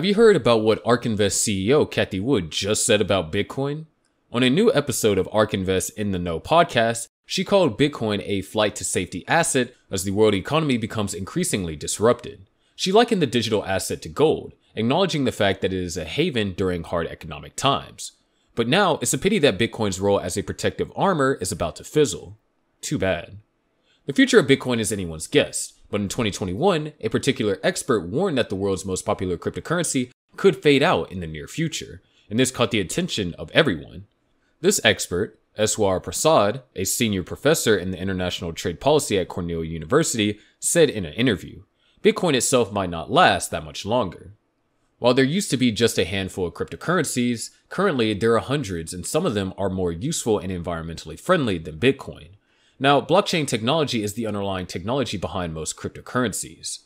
Have you heard about what ARK Invest CEO Cathie Wood just said about Bitcoin? On a new episode of ARK Invest In The Know podcast, she called Bitcoin a flight to safety asset as the world economy becomes increasingly disrupted. She likened the digital asset to gold, acknowledging the fact that it is a haven during hard economic times. But now, it's a pity that Bitcoin's role as a protective armor is about to fizzle. Too bad. The future of Bitcoin is anyone's guess, but in 2021, a particular expert warned that the world's most popular cryptocurrency could fade out in the near future, and this caught the attention of everyone. This expert, Eswar Prasad, a senior professor in the International Trade Policy at Cornell University, said in an interview, Bitcoin itself might not last that much longer. While there used to be just a handful of cryptocurrencies, currently there are hundreds, and some of them are more useful and environmentally friendly than Bitcoin. Now, blockchain technology is the underlying technology behind most cryptocurrencies.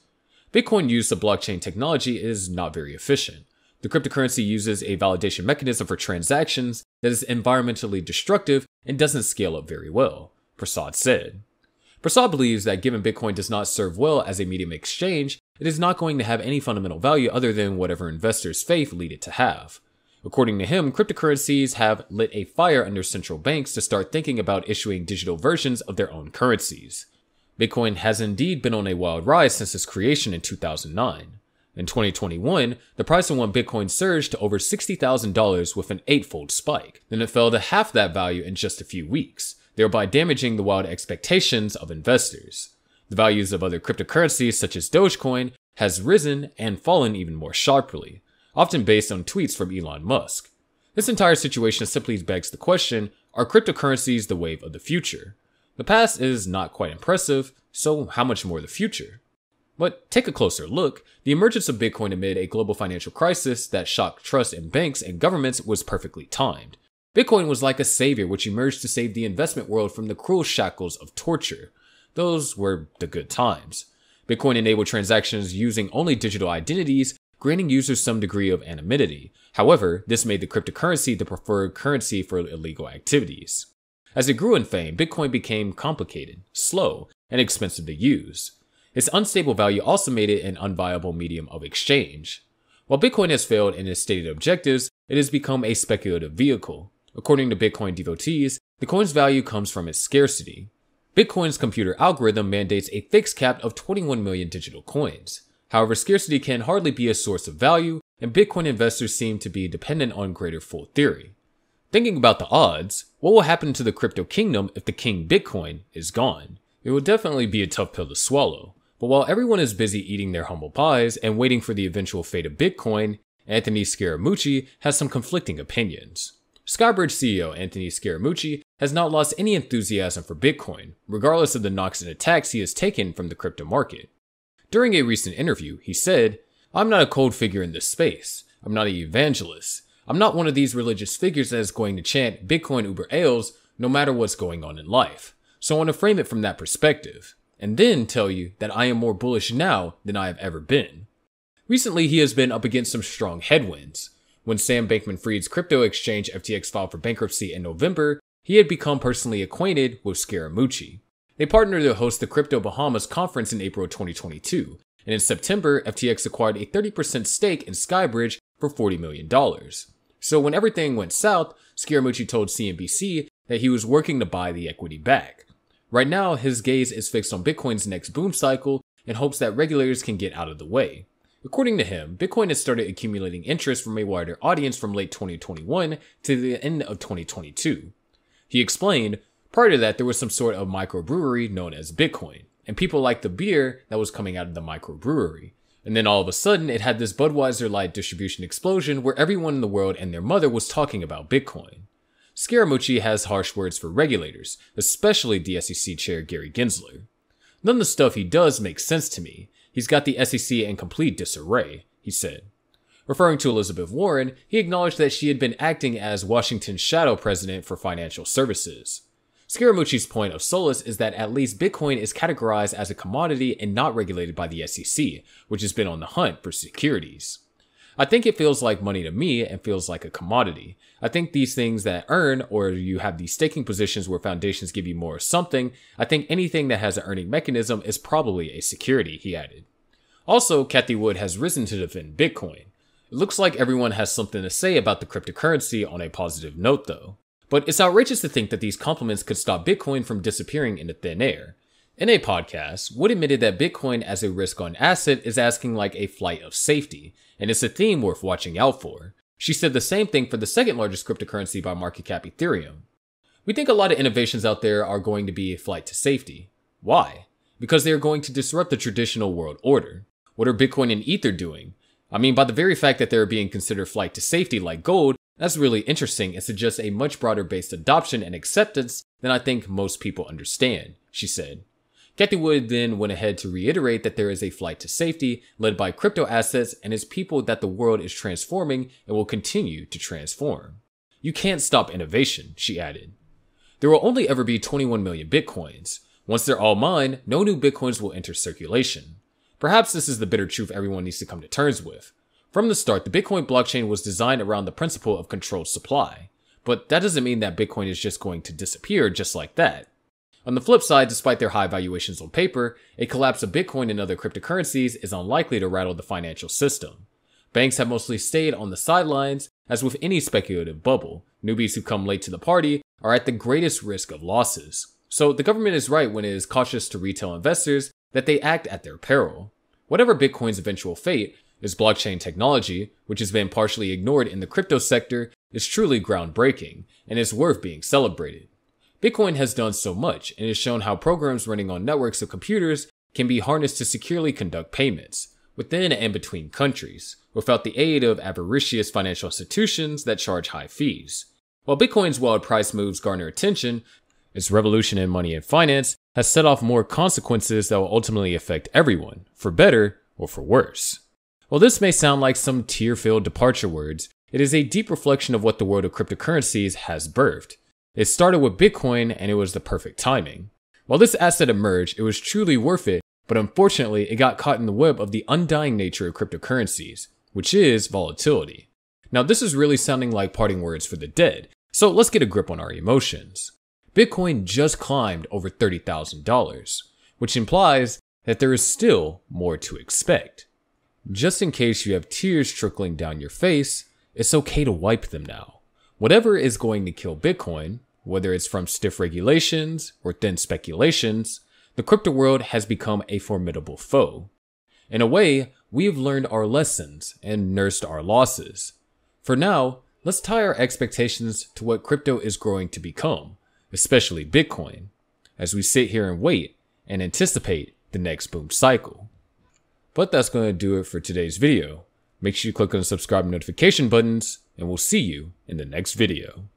Bitcoin use of blockchain technology is not very efficient. The cryptocurrency uses a validation mechanism for transactions that is environmentally destructive and doesn't scale up very well, Prasad said. Prasad believes that given Bitcoin does not serve well as a medium of exchange, it is not going to have any fundamental value other than whatever investors' faith lead it to have. According to him, cryptocurrencies have lit a fire under central banks to start thinking about issuing digital versions of their own currencies. Bitcoin has indeed been on a wild rise since its creation in 2009. In 2021, the price of one Bitcoin surged to over $60,000 with an 8-fold spike. Then it fell to half that value in just a few weeks, thereby damaging the wild expectations of investors. The values of other cryptocurrencies such as Dogecoin has risen and fallen even more sharply, often based on tweets from Elon Musk. This entire situation simply begs the question, are cryptocurrencies the wave of the future? The past is not quite impressive, so how much more the future? But take a closer look, the emergence of Bitcoin amid a global financial crisis that shocked trust in banks and governments was perfectly timed. Bitcoin was like a savior which emerged to save the investment world from the cruel shackles of torture. Those were the good times. Bitcoin enabled transactions using only digital identities, granting users some degree of anonymity. However, this made the cryptocurrency the preferred currency for illegal activities. As it grew in fame, Bitcoin became complicated, slow, and expensive to use. Its unstable value also made it an unviable medium of exchange. While Bitcoin has failed in its stated objectives, it has become a speculative vehicle. According to Bitcoin devotees, the coin's value comes from its scarcity. Bitcoin's computer algorithm mandates a fixed cap of 21 million digital coins. However, scarcity can hardly be a source of value, and Bitcoin investors seem to be dependent on greater fool theory. Thinking about the odds, what will happen to the crypto kingdom if the king Bitcoin is gone? It will definitely be a tough pill to swallow. But while everyone is busy eating their humble pies and waiting for the eventual fate of Bitcoin, Anthony Scaramucci has some conflicting opinions. Skybridge CEO Anthony Scaramucci has not lost any enthusiasm for Bitcoin, regardless of the knocks and attacks he has taken from the crypto market. During a recent interview, he said, I'm not a cold figure in this space. I'm not an evangelist. I'm not one of these religious figures that is going to chant Bitcoin uber ails no matter what's going on in life. So I want to frame it from that perspective, and then tell you that I am more bullish now than I have ever been. Recently, he has been up against some strong headwinds. When Sam Bankman-Fried's crypto exchange FTX filed for bankruptcy in November, he had become personally acquainted with Scaramucci. They partnered to host the Crypto Bahamas conference in April 2022, and in September, FTX acquired a 30% stake in Skybridge for $40 million. So when everything went south, Scaramucci told CNBC that he was working to buy the equity back. Right now, his gaze is fixed on Bitcoin's next boom cycle and hopes that regulators can get out of the way. According to him, Bitcoin has started accumulating interest from a wider audience from late 2021 to the end of 2022. He explained, prior to that, there was some sort of microbrewery known as Bitcoin, and people liked the beer that was coming out of the microbrewery. And then all of a sudden, it had this Budweiser-like distribution explosion where everyone in the world and their mother was talking about Bitcoin. Scaramucci has harsh words for regulators, especially the SEC chair Gary Gensler. None of the stuff he does makes sense to me. He's got the SEC in complete disarray, he said. Referring to Elizabeth Warren, he acknowledged that she had been acting as Washington's shadow president for financial services. Scaramucci's point of solace is that at least Bitcoin is categorized as a commodity and not regulated by the SEC, which has been on the hunt for securities. I think it feels like money to me and feels like a commodity. I think these things that earn or you have these staking positions where foundations give you more or something, I think anything that has an earning mechanism is probably a security, he added. Also, Cathie Wood has risen to defend Bitcoin. It looks like everyone has something to say about the cryptocurrency on a positive note though. But it's outrageous to think that these compliments could stop Bitcoin from disappearing into thin air. In a podcast, Wood admitted that Bitcoin as a risk on asset is asking like a flight of safety, and it's a theme worth watching out for. She said the same thing for the second largest cryptocurrency by market cap, Ethereum. We think a lot of innovations out there are going to be a flight to safety. Why? Because they are going to disrupt the traditional world order. What are Bitcoin and Ether doing? I mean, by the very fact that they're being considered flight to safety like gold, that's really interesting and suggests a much broader based adoption and acceptance than I think most people understand, she said. Cathie Wood then went ahead to reiterate that there is a flight to safety led by crypto assets and its people that the world is transforming and will continue to transform. You can't stop innovation, she added. There will only ever be 21 million Bitcoins. Once they're all mined, no new Bitcoins will enter circulation. Perhaps this is the bitter truth everyone needs to come to terms with. From the start, the Bitcoin blockchain was designed around the principle of controlled supply. But that doesn't mean that Bitcoin is just going to disappear just like that. On the flip side, despite their high valuations on paper, a collapse of Bitcoin and other cryptocurrencies is unlikely to rattle the financial system. Banks have mostly stayed on the sidelines, as with any speculative bubble. Newbies who come late to the party are at the greatest risk of losses. So the government is right when it is cautious to retail investors that they act at their peril. Whatever Bitcoin's eventual fate is, blockchain technology, which has been partially ignored in the crypto sector, is truly groundbreaking and is worth being celebrated. Bitcoin has done so much and has shown how programs running on networks of computers can be harnessed to securely conduct payments within and between countries without the aid of avaricious financial institutions that charge high fees. While Bitcoin's wild-priced moves garner attention, its revolution in money and finance has set off more consequences that will ultimately affect everyone, for better or for worse. While this may sound like some tear-filled departure words, it is a deep reflection of what the world of cryptocurrencies has birthed. It started with Bitcoin and it was the perfect timing. While this asset emerged, it was truly worth it, but unfortunately it got caught in the web of the undying nature of cryptocurrencies, which is volatility. Now this is really sounding like parting words for the dead, so let's get a grip on our emotions. Bitcoin just climbed over $30,000, which implies that there is still more to expect. Just in case you have tears trickling down your face, it's okay to wipe them now. Whatever is going to kill Bitcoin, whether it's from stiff regulations or thin speculations, the crypto world has become a formidable foe. In a way, we have learned our lessons and nursed our losses. For now, let's tie our expectations to what crypto is growing to become, especially Bitcoin, as we sit here and wait and anticipate the next boom cycle. But that's going to do it for today's video. Make sure you click on the subscribe and notification buttons, and we'll see you in the next video.